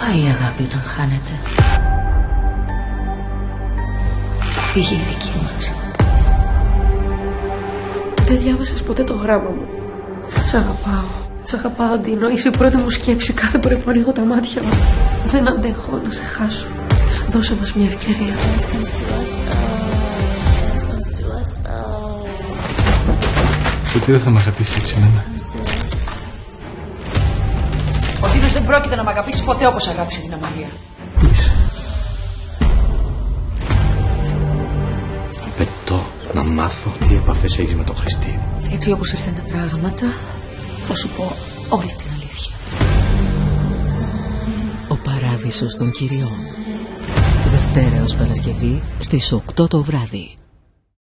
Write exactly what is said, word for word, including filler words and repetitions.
πάει η αγάπη όταν χάνεται. Πήγε η δική μας. Δεν διάβασες ποτέ το γράμμα μου. Σ' αγαπάω. Σ' αγαπάω, Τίνο. Είσαι η πρώτη μου σκέψη κάθε πρωί που ανοίγω τα μάτια μου. Δεν αντέχω να σε χάσω. Δώσε μας μια ευκαιρία. Ποτέ δεν θα μ' αγαπήσεις έτσι εμένα. Ο Τίνος δεν πρόκειται να μ' αγαπήσει ποτέ όπως αγάπησε την Αμαλία. Πού είσαι? Απαιτώ να μάθω τι επαφές έχεις με τον Χριστή. Έτσι όπως ήρθαν τα πράγματα, θα σου πω όλη την αλήθεια. Ο Παράδεισος των Κυριών. Δευτέρα ως Παρασκευή στις οκτώ το βράδυ.